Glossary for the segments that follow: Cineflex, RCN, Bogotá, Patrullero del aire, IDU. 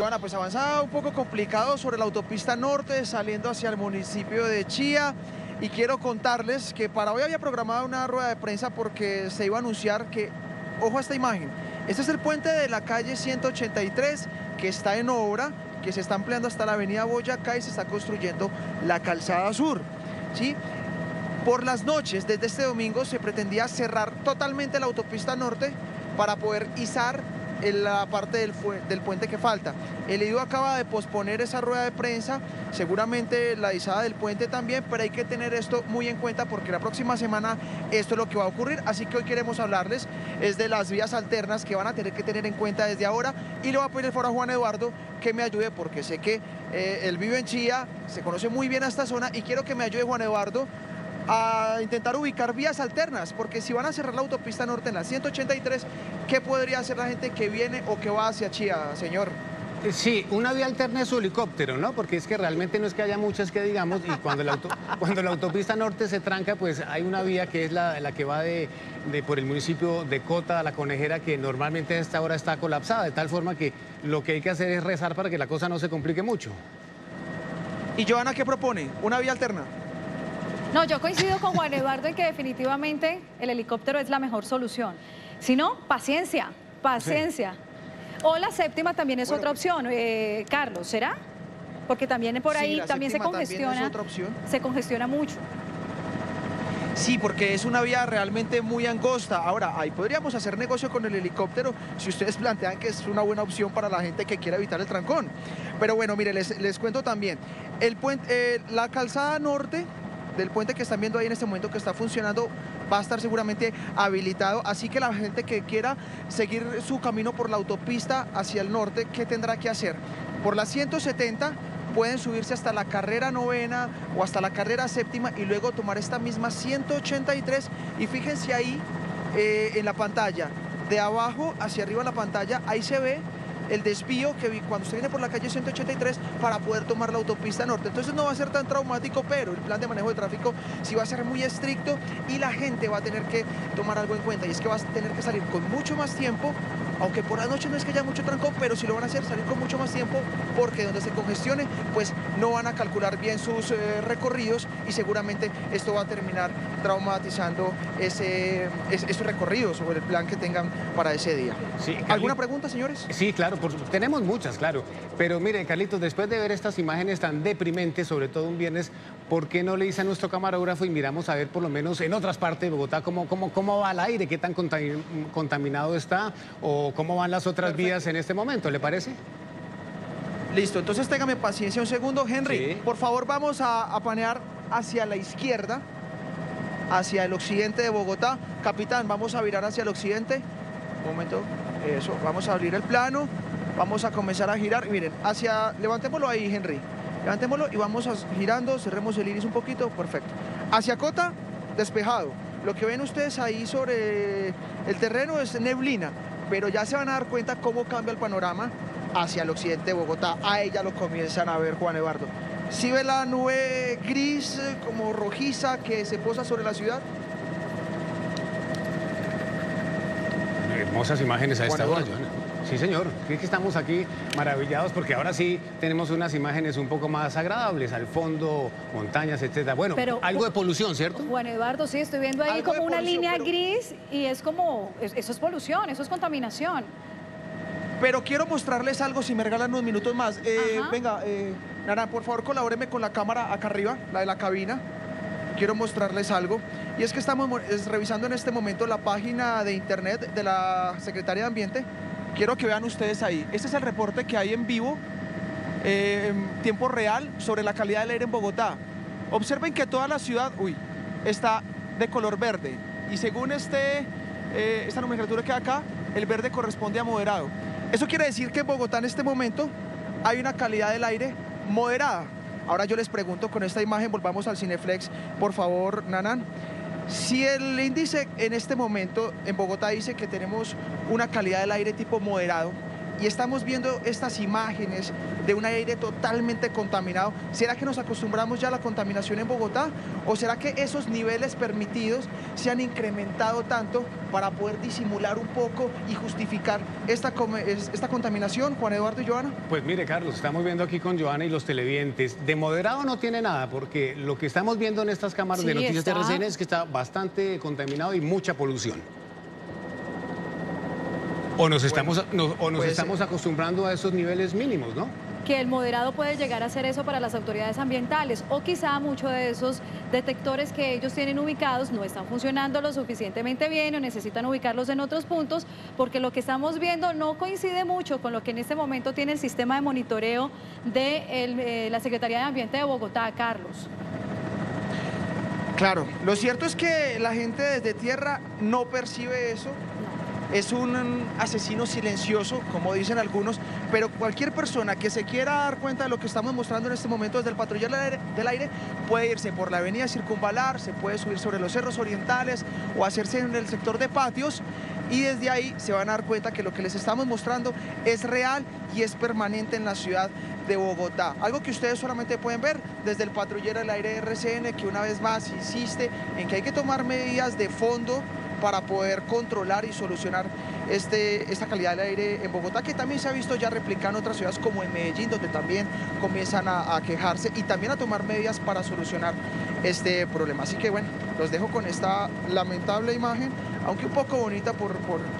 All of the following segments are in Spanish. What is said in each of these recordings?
Joana, pues avanzada un poco complicado sobre la autopista norte, saliendo hacia el municipio de Chía. Y quiero contarles que para hoy había programado una rueda de prensa porque se iba a anunciar que, ojo a esta imagen, este es el puente de la calle 183 que está en obra, que se está ampliando hasta la avenida Boyacá y se está construyendo la calzada sur, ¿sí? Por las noches, desde este domingo, se pretendía cerrar totalmente la autopista norte para poder izar en la parte del puente que falta. El IDU acaba de posponer esa rueda de prensa, seguramente la izada del puente también, pero hay que tener esto muy en cuenta porque la próxima semana esto es lo que va a ocurrir, así que hoy queremos hablarles es de las vías alternas que van a tener que tener en cuenta desde ahora, y le voy a pedir el foro a Juan Eduardo que me ayude porque sé que él vive en Chía, se conoce muy bien a esta zona y quiero que me ayude Juan Eduardo a intentar ubicar vías alternas, porque si van a cerrar la autopista norte en la 183, ¿qué podría hacer la gente que viene o que va hacia Chía, señor? Sí, una vía alterna es su helicóptero, ¿no? Porque es que realmente no es que haya muchas que digamos, y cuando la autopista norte se tranca, pues hay una vía que es la que va por el municipio de Cota a La Conejera, que normalmente a esta hora está colapsada, de tal forma que lo que hay que hacer es rezar para que la cosa no se complique mucho. ¿Y Joana qué propone? ¿Una vía alterna? No, yo coincido con Juan Eduardo en que definitivamente el helicóptero es la mejor solución. Si no, paciencia, paciencia. Sí. O la séptima también es otra opción, Carlos, ¿será? Porque también por ahí también se congestiona. También es otra opción. Se congestiona mucho. Sí, porque es una vía realmente muy angosta. Ahora, ahí podríamos hacer negocio con el helicóptero si ustedes plantean que es una buena opción para la gente que quiera evitar el trancón. Pero bueno, mire, les cuento también. El puente, la calzada norte del puente que están viendo ahí en este momento que está funcionando va a estar seguramente habilitado, así que la gente que quiera seguir su camino por la autopista hacia el norte, ¿qué tendrá que hacer? Por la 170 pueden subirse hasta la carrera novena o hasta la carrera séptima y luego tomar esta misma 183 y fíjense ahí en la pantalla, de abajo hacia arriba en la pantalla, ahí se ve el desvío que cuando usted viene por la calle 183 para poder tomar la autopista norte. Entonces no va a ser tan traumático, pero el plan de manejo de tráfico sí va a ser muy estricto y la gente va a tener que tomar algo en cuenta, y es que va a tener que salir con mucho más tiempo, aunque por la noche no es que haya mucho trancón, pero sí lo van a hacer salir con mucho más tiempo porque donde se congestione, pues no van a calcular bien sus recorridos y seguramente esto va a terminar traumatizando esos recorridos sobre el plan que tengan para ese día. Sí, ¿alguna pregunta, señores? Sí, claro, tenemos muchas, claro. Pero mire, Carlitos, después de ver estas imágenes tan deprimentes, sobre todo un viernes, ¿por qué no le dice a nuestro camarógrafo y miramos a ver por lo menos en otras partes de Bogotá cómo va el aire, qué tan contaminado está o cómo van las otras vías en este momento? ¿Le parece? Listo, entonces téngame paciencia un segundo, Henry. Sí. Por favor, vamos a panear hacia la izquierda, hacia el occidente de Bogotá. Capitán, vamos a virar hacia el occidente. Un momento, eso, vamos a abrir el plano, vamos a comenzar a girar. Miren, levantémoslo ahí, Henry. Levantémoslo y vamos girando, cerremos el iris un poquito, perfecto. Hacia Cota, despejado. Lo que ven ustedes ahí sobre el terreno es neblina, pero ya se van a dar cuenta cómo cambia el panorama hacia el occidente de Bogotá. Ahí ya lo comienzan a ver, Juan Eduardo. ¿Sí ve la nube gris, como rojiza, que se posa sobre la ciudad? Hermosas imágenes a esta hora, Joana. Sí, señor. Es que estamos aquí maravillados porque ahora sí tenemos unas imágenes un poco más agradables, al fondo, montañas, etcétera. Bueno, pero algo de polución, ¿cierto? Juan Eduardo, sí, estoy viendo ahí como una línea gris y es como, eso es polución, eso es contaminación. Pero quiero mostrarles algo, si me regalan unos minutos más. Venga, Nara, por favor, colabóreme con la cámara acá arriba, la de la cabina. Quiero mostrarles algo. Y es que estamos revisando en este momento la página de internet de la Secretaría de Ambiente. Quiero que vean ustedes ahí. Este es el reporte que hay en vivo, en tiempo real, sobre la calidad del aire en Bogotá. Observen que toda la ciudad está de color verde. Y según esta nomenclatura que hay acá, el verde corresponde a moderado. Eso quiere decir que en Bogotá en este momento hay una calidad del aire moderada. Ahora yo les pregunto con esta imagen, volvamos al Cineflex, por favor, Nanan. Si el índice en este momento en Bogotá dice que tenemos una calidad del aire tipo moderado y estamos viendo estas imágenes de un aire totalmente contaminado. ¿Será que nos acostumbramos ya a la contaminación en Bogotá? ¿O será que esos niveles permitidos se han incrementado tanto para poder disimular un poco y justificar esta contaminación, Juan Eduardo y Joana? Pues mire, Carlos, estamos viendo aquí con Joana y los televidentes, de moderado no tiene nada, porque lo que estamos viendo en estas cámaras de noticias de RCN es que está bastante contaminado y mucha polución. O nos estamos, acostumbrando a esos niveles mínimos, ¿no? Que el moderado puede llegar a hacer eso para las autoridades ambientales, o quizá muchos de esos detectores que ellos tienen ubicados no están funcionando lo suficientemente bien o necesitan ubicarlos en otros puntos, porque lo que estamos viendo no coincide mucho con lo que en este momento tiene el sistema de monitoreo de la Secretaría de Ambiente de Bogotá, Carlos. Claro, lo cierto es que la gente desde tierra no percibe eso. Es un asesino silencioso, como dicen algunos, pero cualquier persona que se quiera dar cuenta de lo que estamos mostrando en este momento desde el Patrullero del Aire puede irse por la avenida Circunvalar, se puede subir sobre los cerros orientales o hacerse en el sector de patios, y desde ahí se van a dar cuenta que lo que les estamos mostrando es real y es permanente en la ciudad de Bogotá. Algo que ustedes solamente pueden ver desde el Patrullero del Aire de RCN, que una vez más insiste en que hay que tomar medidas de fondo para poder controlar y solucionar esta calidad del aire en Bogotá, que también se ha visto ya replicando en otras ciudades como en Medellín, donde también comienzan a quejarse y también a tomar medidas para solucionar este problema. Así que bueno, los dejo con esta lamentable imagen, aunque un poco bonita por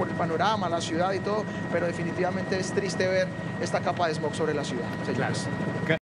el panorama, la ciudad y todo, pero definitivamente es triste ver esta capa de smog sobre la ciudad, señores. Claro.